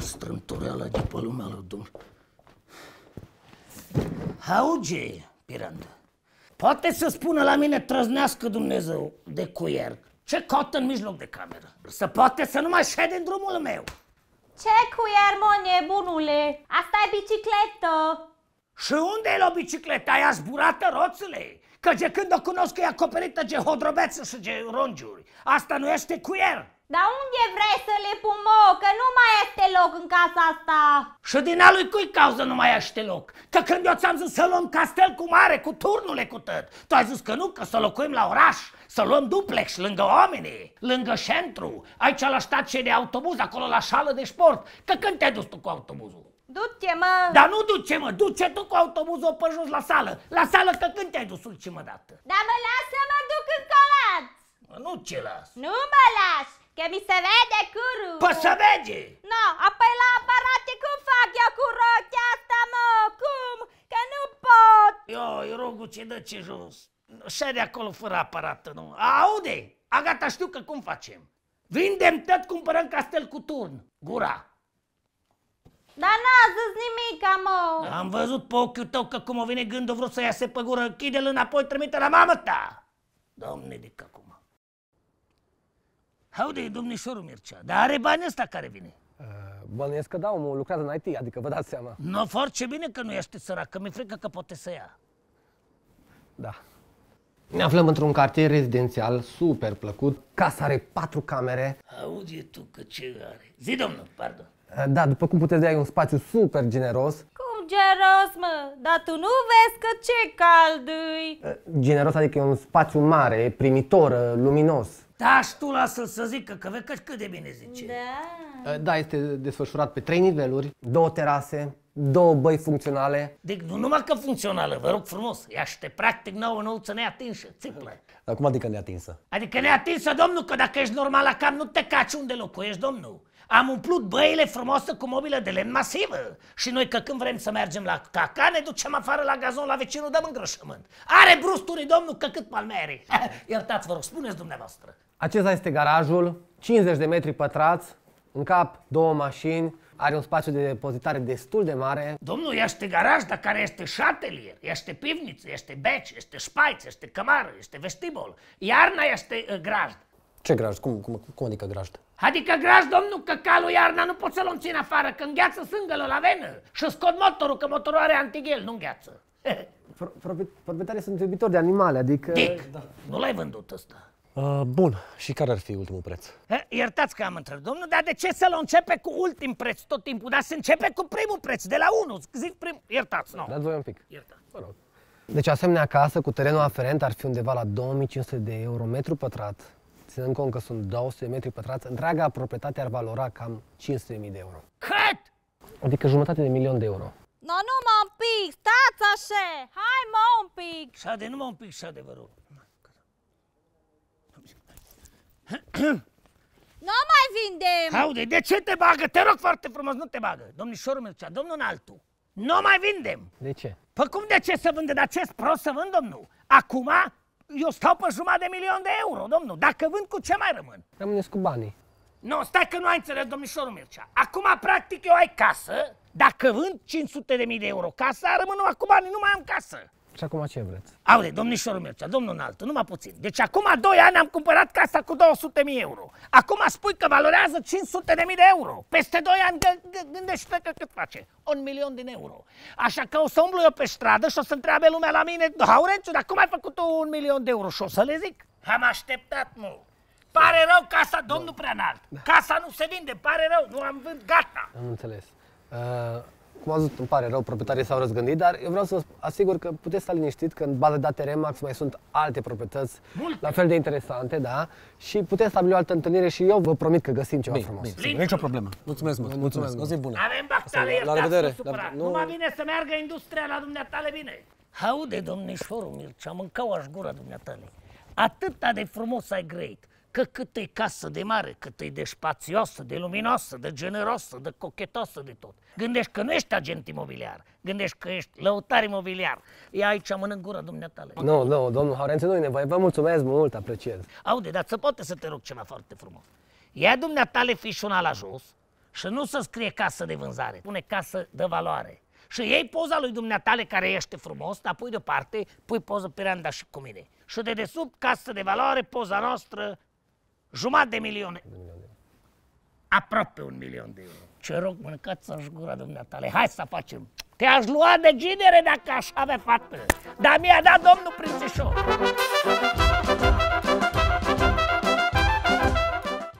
strântoreala de pe lumea lui Dumnezeu. Auge, Pirandă, poate să spună la mine trăznească Dumnezeu de cuier ce cot în mijloc de cameră. Să poate să nu mai șede în drumul meu. Ce cuier, mă, nebunule? Asta e bicicletă. Și unde e la bicicleta? Aia zburată roțile? Că de când o cunosc că e acoperită de hodrobeță și de rongiuri. Asta nu este cuier. Dar unde vrei să le pun, mă? Că nu mai este loc în casa asta. Și din a lui cui cauză nu mai este loc? Că când eu ți-am zis să luăm castel cu mare, cu turnule, cu tot, tu ai zis că nu, că să locuim la oraș, să luăm duplex lângă oamenii, lângă centru, aici la stație de autobuz, acolo la șală de sport. Că când te-ai dus tu cu autobuzul? Du-te, mă! Dar nu du-te, mă! Du-te tu cu autobuzul pe jos la sală! La sală că când te-ai dus ultima dată? Dar mă lasă, mă duc în colaț! Nu te las! Nu mă las! Că mi se vede curul! Păi se vede! No, apoi la aparate cum fac eu cu rochea asta, mă? Cum? Că nu pot! Eu rog-o ce dă ce jos! Șede acolo fără aparat, nu? Aude! A, gata, știu că cum facem! Vindem tot, cumpărăm castel cu turn! Gura! Dar n-a zis nimic, mă! Am văzut pe ochiul tău că cum o vine gândul vreau să iasă pe gură, închide-l înapoi, trimite la mamă ta! Doamne, de că acum! Haude, domnișorul Mircea, dar are bani ăsta care vine? Bănuiesc că da, omul lucrează în IT, adică vă dați seama. No, foarte bine că nu ești sărac, că mi-e frică că poate să ia. Da. Ne aflăm într-un cartier rezidențial super plăcut. Casa are 4 camere. Aude tu că ce are. Zi, domnul, pardon. Da, după cum puteți vedea, e un spațiu super generos. Cum generos, mă? Dar tu nu vezi că ce cald-i? Generos, adică e un spațiu mare, primitor, luminos. Da, și tu lasă-l să zică, că vezi cât de bine zice. Da. Da, este desfășurat pe 3 niveluri, 2 terase, 2 băi funcționale. Deci nu numai că funcțională, vă rog frumos, ea și te practic nouă neatinsă, țiplă. Dar cum adică neatinsă? Adică neatinsă, domnul, că dacă ești normal la cap, nu te caci unde locuiești, domnul. Am umplut băile frumoase cu mobilă de lemn masivă. Și noi, că când vrem să mergem la caca, ne ducem afară la gazon, la vecinul, dăm îngrășământ. Are brusturi, domnul, că cât palmeri. Iertați, vă rog, spuneți dumneavoastră. Acesta este garajul, 50 de metri pătrați, în cap 2 mașini, are un spațiu de depozitare destul de mare. Domnul, este garaj, dar care este și atelier, este pivniță, este beci, este spaiț, este cămară, este vestibol. Iarna este grajd. Ce grajd? Cum adică grajd? Adică grajd, domnul, că calul iarna nu pot să-l om țin afară, că îngheață sângălă la venă și scot motorul, că motorul are antighel, nu îngheață. Proprietarii sunt iubitori de animale, adică... Dic, da. Nu l-ai vândut ăsta. Bun, și care ar fi ultimul preț? Iertați că am întrebat, domnul, dar de ce să-l începe cu ultim preț tot timpul? Dar să începe cu primul preț, de la 1, zic primul, iertați, nu. Dați voi un pic. Iertați. Mă rog. Deci asemenea casă cu terenul aferent ar fi undeva la 2500 de euro metru pătrat. Ținând cont că sunt 200 de metri pătrați, întreaga proprietate ar valora cam 500.000 de euro. Cât? Adică jumătate de milion de euro. No, nu mă un pic, stați așa! Hai mă un pic! Șade, nu mă un pic, șade, vă rog. Nu mai vindem! Aude, de ce te bagă? Te rog foarte frumos, nu te bagă! Domnișorul Mircea, domnul înaltul, nu mai vindem! De ce? Păi cum de ce să vândem? Dar ce-s prost să vând, domnul? Acum? Eu stau pe 1.5 milion de euro, domnul. Dacă vând, cu ce mai rămân? Rămâneți cu banii. Nu, stai că nu ai înțeles, domnișorul Mircea. Acum, practic, eu ai casă. Dacă vând 500.000 de euro casa, rămân numai cu banii, nu mai am casă. Și acum ce vreți? Aude, domnișorul Mircea, domnul înaltul, numai puțin. Deci acum 2 ani am cumpărat casa cu 200.000 euro. Acum spui că valorează 500.000 de euro. Peste 2 ani gândește-te că cât face? 1 milion de euro. Așa că o să umblu eu pe stradă și o să întreabe lumea la mine: Haurențiu, dar cum ai făcut 1 milion de euro? Și o să le zic: am așteptat, mă. Pare rău casa, domnul preanalt. Casa nu se vinde, pare rău, nu am vând, gata. Am înțeles. Cum am zis, îmi pare rău, proprietarii s-au răzgândit, dar eu vreau să vă asigur că puteți sta liniștit că în bază de date ReMax mai sunt alte proprietăți la fel de interesante, da? Și puteți stabili o altă întâlnire și eu vă promit că găsim ceva frumos. Nu e nicio problemă. Mulțumesc mult, mulțumesc. O zi bună. Avem bactale, iertați, la revedere. Numai bine să meargă industria la dumneatale bine. Aude, domnișorul Mircea, mâncau aș gura dumneatale. Atâta de frumos ai greit, că cât e casă de mare, cât e de spațioasă, de luminoasă, de generoasă, de cochetoasă, de tot. Gândești că nu ești agent imobiliar, gândești că ești lăutar imobiliar. Ia aici, mănânc gura dumneatale. Nu, nu, domnul Haurențiu, nu-i nevoie. Vă mulțumesc mult, apreciez. Aude, dar se poate să te rog ceva foarte frumos. Ia dumneatale fișul ăla la jos Și nu se scrie casă de vânzare, pune casă de valoare. Și iei poza lui dumneatale care ește frumos, dar pui deoparte, pui poză pe Randa și cu mine. Și de desubt, casă de valoare, poza noastră, 1,5 milioane. Aproape 1 milion de euro. Ce rog, mâncați-și gura dumneatale, hai să facem. Te-aș lua de ginere dacă aș avea fată, dar mi-a dat domnul prințișor.